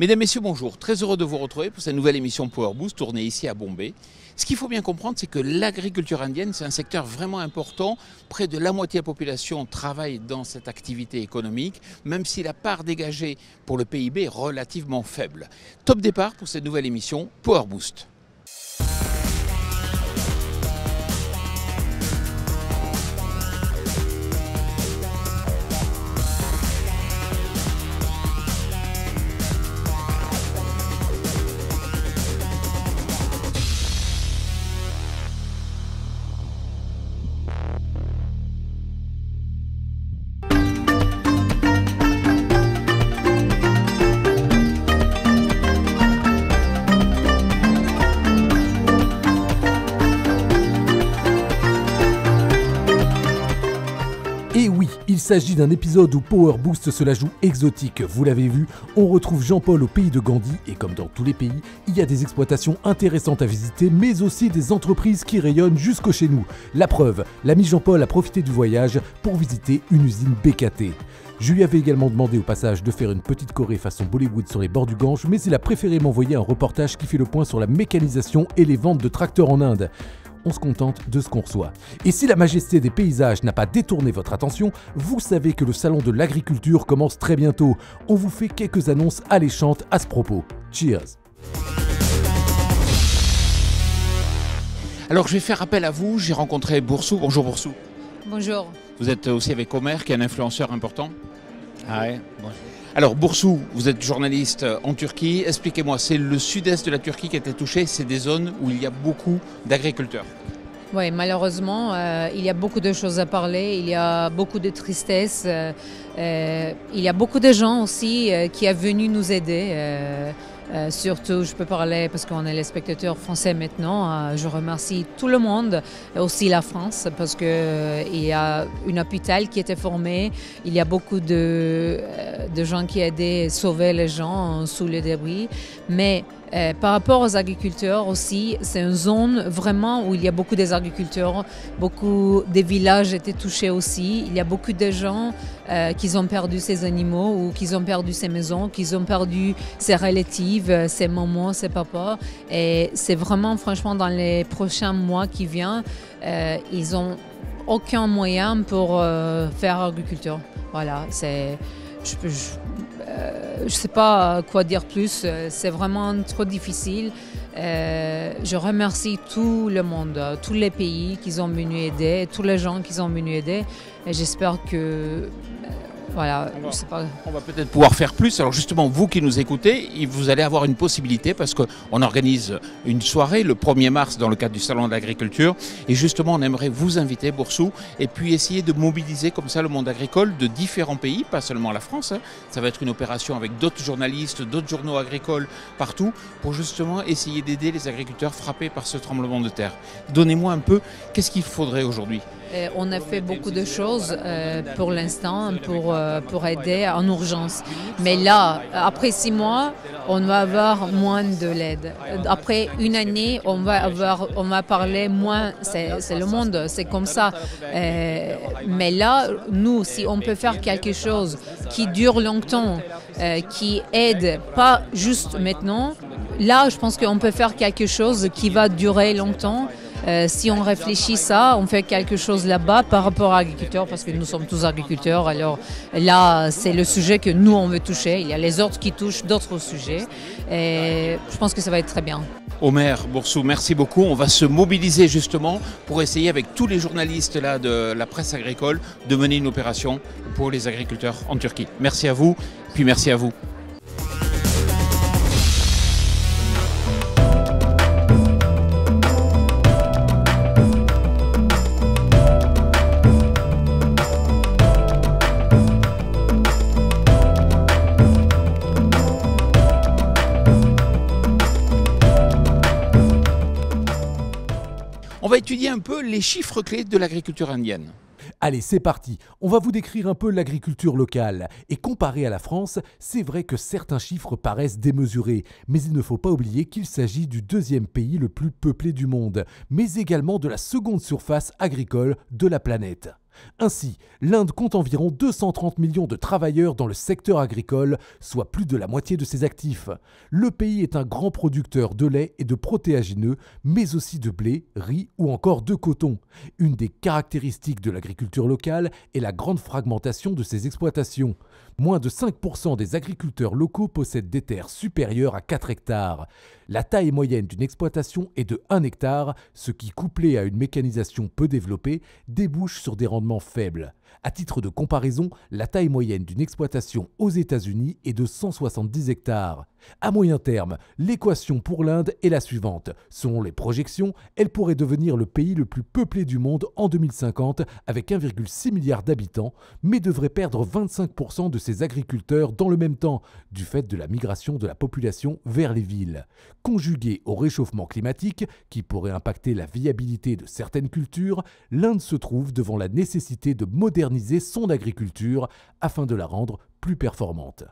Mesdames, Messieurs, bonjour. Très heureux de vous retrouver pour cette nouvelle émission PowerBoost tournée ici à Bombay. Ce qu'il faut bien comprendre, c'est que l'agriculture indienne, c'est un secteur vraiment important. Près de la moitié de la population travaille dans cette activité économique, même si la part dégagée pour le PIB est relativement faible. Top départ pour cette nouvelle émission PowerBoost. Il s'agit d'un épisode où Power Boost se la joue exotique. Vous l'avez vu, on retrouve Jean-Paul au pays de Gandhi et comme dans tous les pays, il y a des exploitations intéressantes à visiter mais aussi des entreprises qui rayonnent jusqu'au chez nous. La preuve, l'ami Jean-Paul a profité du voyage pour visiter une usine BKT. Je lui avais également demandé au passage de faire une petite Corée façon Bollywood sur les bords du Gange, mais il a préféré m'envoyer un reportage qui fait le point sur la mécanisation et les ventes de tracteurs en Inde. On se contente de ce qu'on reçoit. Et si la majesté des paysages n'a pas détourné votre attention, vous savez que le salon de l'agriculture commence très bientôt. On vous fait quelques annonces alléchantes à ce propos. Cheers! Alors je vais faire appel à vous, j'ai rencontré Boursou. Bonjour Boursou. Bonjour. Vous êtes aussi avec Omar qui est un influenceur important. Ah ouais, bonjour. Alors Boursou, vous êtes journaliste en Turquie, expliquez-moi, c'est le sud-est de la Turquie qui a été touché, c'est des zones où il y a beaucoup d'agriculteurs. Oui, malheureusement, il y a beaucoup de choses à parler, il y a beaucoup de tristesse, il y a beaucoup de gens aussi qui sont venus nous aider. Surtout, je peux parler parce qu'on est les spectateurs français maintenant. Je remercie tout le monde, aussi la France, parce qu'il y a une hôpital qui était formée. Il y a beaucoup de gens qui aidaient à sauver les gens sous les débris. Mais par rapport aux agriculteurs aussi, c'est une zone vraiment où il y a beaucoup des agriculteurs, beaucoup des villages étaient touchés aussi. Il y a beaucoup de gens qui ont perdu ces animaux ou qui ont perdu ces maisons, qui ont perdu ces relatives, ces mamans, ces papas. Et c'est vraiment, franchement, dans les prochains mois qui viennent, ils n'ont aucun moyen pour faire agriculture. Voilà, c'est... Je ne sais pas quoi dire plus, c'est vraiment trop difficile. Je remercie tout le monde, tous les pays qui ont venu aider, tous les gens qui ont venu aider. Et j'espère que... voilà, je sais pas. On va peut-être pouvoir faire plus. Alors justement, vous qui nous écoutez, vous allez avoir une possibilité parce qu'on organise une soirée le 1er mars dans le cadre du Salon de l'Agriculture. Et justement, on aimerait vous inviter, Boursou, et puis essayer de mobiliser comme ça le monde agricole de différents pays, pas seulement la France. Hein. Ça va être une opération avec d'autres journalistes, d'autres journaux agricoles partout pour justement essayer d'aider les agriculteurs frappés par ce tremblement de terre. Donnez-moi un peu, qu'est-ce qu'il faudrait aujourd'hui ? On a fait beaucoup de choses pour l'instant pour aider en urgence. Mais là, après 6 mois, on va avoir moins de l'aide. Après une année, on va parler moins. C'est le monde, c'est comme ça. Mais là, nous, si on peut faire quelque chose qui dure longtemps, qui aide pas juste maintenant, là, je pense qu'on peut faire quelque chose qui va durer longtemps. Si on réfléchit ça, on fait quelque chose là-bas par rapport à l'agriculteur, parce que nous sommes tous agriculteurs. Alors là, c'est le sujet que nous, on veut toucher. Il y a les autres qui touchent d'autres sujets. Et je pense que ça va être très bien. Omer, Boursou, merci beaucoup. On va se mobiliser justement pour essayer, avec tous les journalistes là de la presse agricole, de mener une opération pour les agriculteurs en Turquie. Merci à vous, puis merci à vous. On va étudier un peu les chiffres clés de l'agriculture indienne. Allez, c'est parti. On va vous décrire un peu l'agriculture locale. Et comparé à la France, c'est vrai que certains chiffres paraissent démesurés. Mais il ne faut pas oublier qu'il s'agit du 2e pays le plus peuplé du monde, mais également de la 2de surface agricole de la planète. Ainsi, l'Inde compte environ 230 millions de travailleurs dans le secteur agricole, soit plus de la moitié de ses actifs. Le pays est un grand producteur de lait et de protéagineux, mais aussi de blé, riz ou encore de coton. Une des caractéristiques de l'agriculture locale est la grande fragmentation de ses exploitations. Moins de 5% des agriculteurs locaux possèdent des terres supérieures à 4 hectares. La taille moyenne d'une exploitation est de 1 hectare, ce qui, couplé à une mécanisation peu développée, débouche sur des rendements faibles. À titre de comparaison, la taille moyenne d'une exploitation aux États-Unis est de 170 hectares. À moyen terme, l'équation pour l'Inde est la suivante. Selon les projections, elle pourrait devenir le pays le plus peuplé du monde en 2050 avec 1,6 milliard d'habitants, mais devrait perdre 25% de ses agriculteurs dans le même temps, du fait de la migration de la population vers les villes. Conjugué au réchauffement climatique, qui pourrait impacter la viabilité de certaines cultures, l'Inde se trouve devant la nécessité de moderniser son agriculture afin de la rendre plus performante.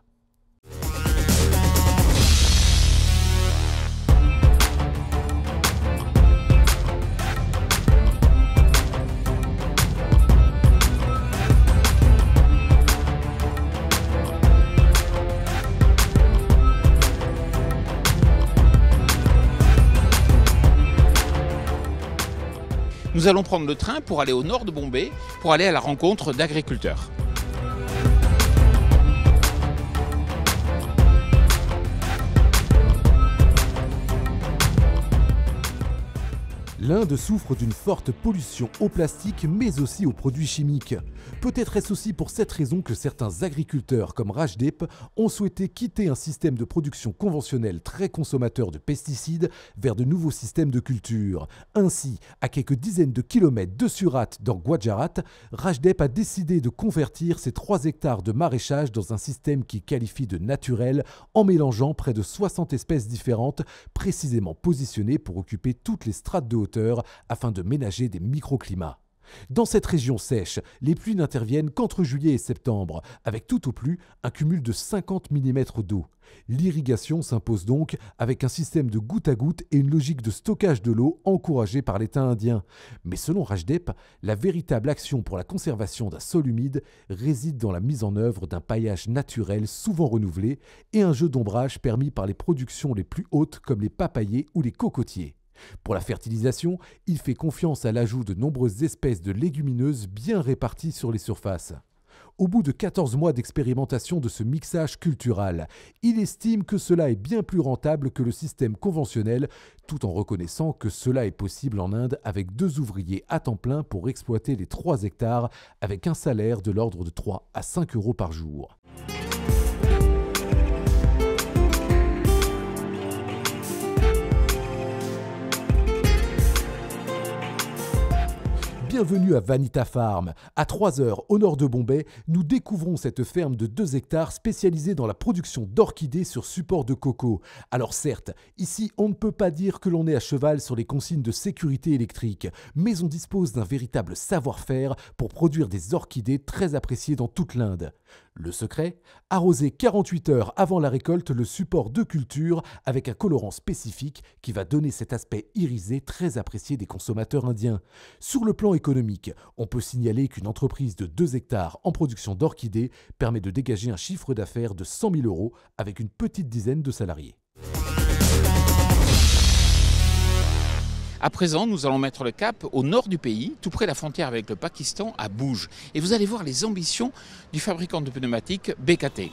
Nous allons prendre le train pour aller au nord de Bombay, pour aller à la rencontre d'agriculteurs. L'Inde souffre d'une forte pollution au plastique, mais aussi aux produits chimiques. Peut-être est-ce aussi pour cette raison que certains agriculteurs comme Rajdeep ont souhaité quitter un système de production conventionnel très consommateur de pesticides vers de nouveaux systèmes de culture. Ainsi, à quelques dizaines de kilomètres de Surat, dans Gujarat, Rajdeep a décidé de convertir ses 3 hectares de maraîchage dans un système qu'il qualifie de naturel, en mélangeant près de 60 espèces différentes, précisément positionnées pour occuper toutes les strates de hauteur, afin de ménager des microclimats. Dans cette région sèche, les pluies n'interviennent qu'entre juillet et septembre, avec tout au plus un cumul de 50 mm d'eau. L'irrigation s'impose donc avec un système de goutte à goutte et une logique de stockage de l'eau encouragée par l'État indien. Mais selon Rajdeep, la véritable action pour la conservation d'un sol humide réside dans la mise en œuvre d'un paillage naturel souvent renouvelé et un jeu d'ombrage permis par les productions les plus hautes comme les papayers ou les cocotiers. Pour la fertilisation, il fait confiance à l'ajout de nombreuses espèces de légumineuses bien réparties sur les surfaces. Au bout de 14 mois d'expérimentation de ce mixage cultural, il estime que cela est bien plus rentable que le système conventionnel, tout en reconnaissant que cela est possible en Inde avec 2 ouvriers à temps plein pour exploiter les 3 hectares avec un salaire de l'ordre de 3 à 5 euros par jour. Bienvenue à Vanita Farm. À 3 heures au nord de Bombay, nous découvrons cette ferme de 2 hectares spécialisée dans la production d'orchidées sur support de coco. Alors certes, ici on ne peut pas dire que l'on est à cheval sur les consignes de sécurité électrique, mais on dispose d'un véritable savoir-faire pour produire des orchidées très appréciées dans toute l'Inde. Le secret? Arroser 48 heures avant la récolte le support de culture avec un colorant spécifique qui va donner cet aspect irisé très apprécié des consommateurs indiens. Sur le plan économique, on peut signaler qu'une entreprise de 2 hectares en production d'orchidées permet de dégager un chiffre d'affaires de 100 000 euros avec une petite dizaine de salariés. À présent, nous allons mettre le cap au nord du pays, tout près de la frontière avec le Pakistan, à Bouj. Et vous allez voir les ambitions du fabricant de pneumatiques BKT.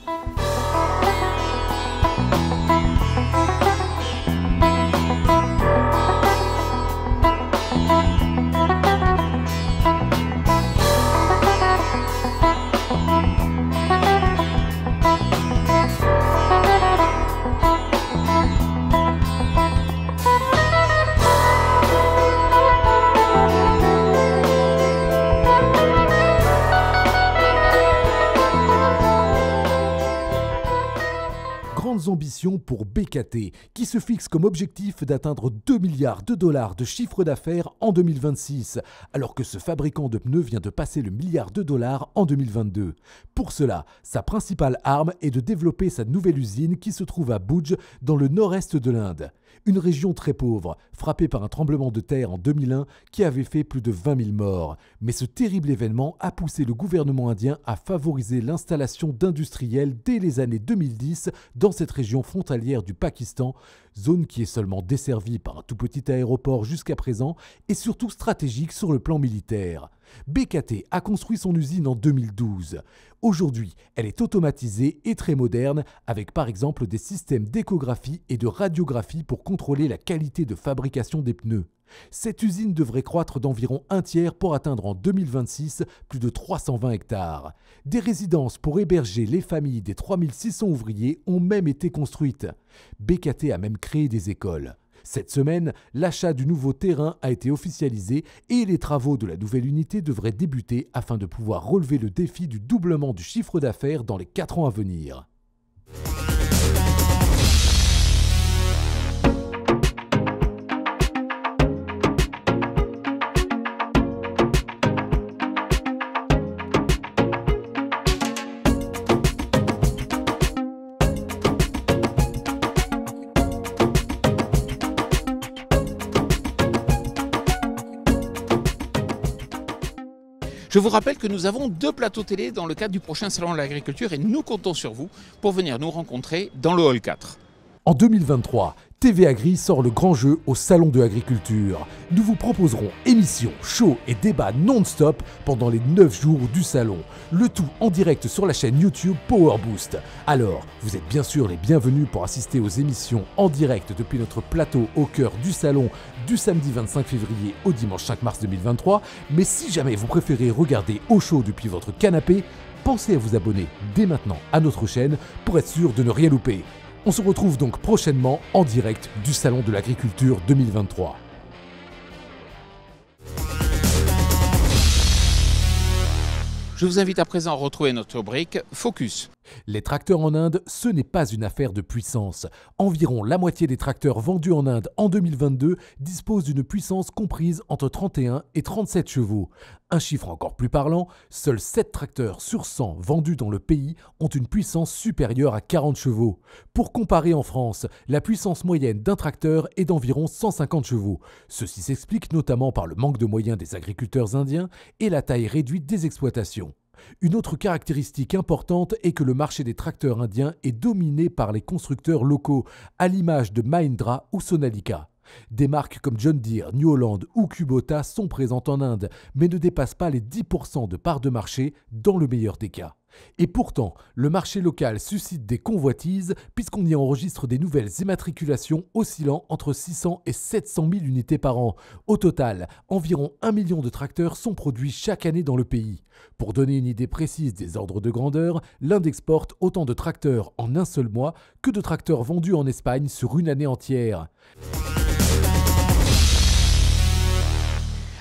Ambitions pour BKT, qui se fixe comme objectif d'atteindre 2 milliards de dollars de chiffre d'affaires en 2026, alors que ce fabricant de pneus vient de passer le milliard de dollars en 2022. Pour cela, sa principale arme est de développer sa nouvelle usine qui se trouve à Bouj, dans le nord-est de l'Inde. une région très pauvre, frappée par un tremblement de terre en 2001 qui avait fait plus de 20 000 morts. Mais ce terrible événement a poussé le gouvernement indien à favoriser l'installation d'industriels dès les années 2010 dans cette région frontalière du Pakistan, zone qui est seulement desservie par un tout petit aéroport jusqu'à présent et surtout stratégique sur le plan militaire. BKT a construit son usine en 2012. Aujourd'hui, elle est automatisée et très moderne, avec par exemple des systèmes d'échographie et de radiographie pour contrôler la qualité de fabrication des pneus. Cette usine devrait croître d'environ un tiers pour atteindre en 2026 plus de 320 hectares. Des résidences pour héberger les familles des 3600 ouvriers ont même été construites. BKT a même créé des écoles. Cette semaine, l'achat du nouveau terrain a été officialisé et les travaux de la nouvelle unité devraient débuter afin de pouvoir relever le défi du doublement du chiffre d'affaires dans les 4 ans à venir. Je vous rappelle que nous avons 2 plateaux télé dans le cadre du prochain Salon de l'Agriculture et nous comptons sur vous pour venir nous rencontrer dans le Hall 4. En 2023, TV Agri sort le grand jeu au Salon de l'Agriculture. Nous vous proposerons émissions, shows et débats non-stop pendant les 9 jours du Salon. Le tout en direct sur la chaîne YouTube PowerBoost. Alors, vous êtes bien sûr les bienvenus pour assister aux émissions en direct depuis notre plateau au cœur du Salon, du samedi 25 février au dimanche 5 mars 2023, mais si jamais vous préférez regarder au chaud depuis votre canapé, pensez à vous abonner dès maintenant à notre chaîne pour être sûr de ne rien louper. On se retrouve donc prochainement en direct du Salon de l'Agriculture 2023. Je vous invite à présent à retrouver notre rubrique Focus. Les tracteurs en Inde, ce n'est pas une affaire de puissance. Environ la moitié des tracteurs vendus en Inde en 2022 disposent d'une puissance comprise entre 31 et 37 chevaux. Un chiffre encore plus parlant, seuls 7 tracteurs sur 100 vendus dans le pays ont une puissance supérieure à 40 chevaux. Pour comparer en France, la puissance moyenne d'un tracteur est d'environ 150 chevaux. Ceci s'explique notamment par le manque de moyens des agriculteurs indiens et la taille réduite des exploitations. Une autre caractéristique importante est que le marché des tracteurs indiens est dominé par les constructeurs locaux, à l'image de Mahindra ou Sonalika. Des marques comme John Deere, New Holland ou Kubota sont présentes en Inde, mais ne dépassent pas les 10% de parts de marché dans le meilleur des cas. Et pourtant, le marché local suscite des convoitises puisqu'on y enregistre des nouvelles immatriculations oscillant entre 600 et 700 000 unités par an. Au total, environ 1 million de tracteurs sont produits chaque année dans le pays. Pour donner une idée précise des ordres de grandeur, l'Inde exporte autant de tracteurs en un seul mois que de tracteurs vendus en Espagne sur une année entière.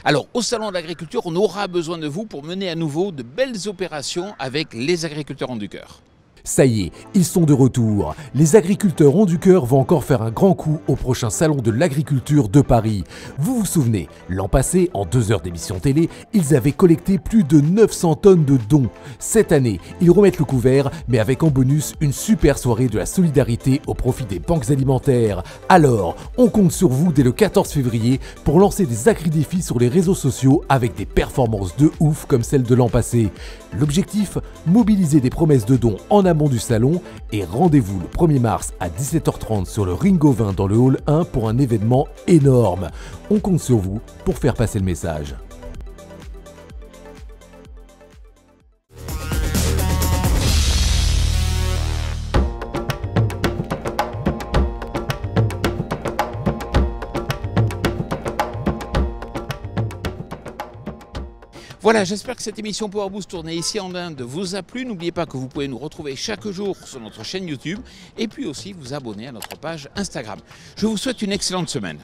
Alors, au Salon de l'Agriculture, on aura besoin de vous pour mener à nouveau de belles opérations avec les agriculteurs ont du cœur. Ça y est, ils sont de retour. Les agriculteurs ont du cœur vont encore faire un grand coup au prochain Salon de l'Agriculture de Paris. Vous vous souvenez, l'an passé, en 2 heures d'émission télé, ils avaient collecté plus de 900 tonnes de dons. Cette année, ils remettent le couvert, mais avec en bonus une super soirée de la solidarité au profit des banques alimentaires. Alors, on compte sur vous dès le 14 février pour lancer des agri-défis sur les réseaux sociaux avec des performances de ouf comme celle de l'an passé. L'objectif, mobiliser des promesses de dons en amont du salon et rendez-vous le 1er mars à 17h30 sur le Ringo 20 dans le Hall 1 pour un événement énorme. On compte sur vous pour faire passer le message. Voilà, j'espère que cette émission PowerBoost tournée ici en Inde vous a plu. N'oubliez pas que vous pouvez nous retrouver chaque jour sur notre chaîne YouTube et puis aussi vous abonner à notre page Instagram. Je vous souhaite une excellente semaine.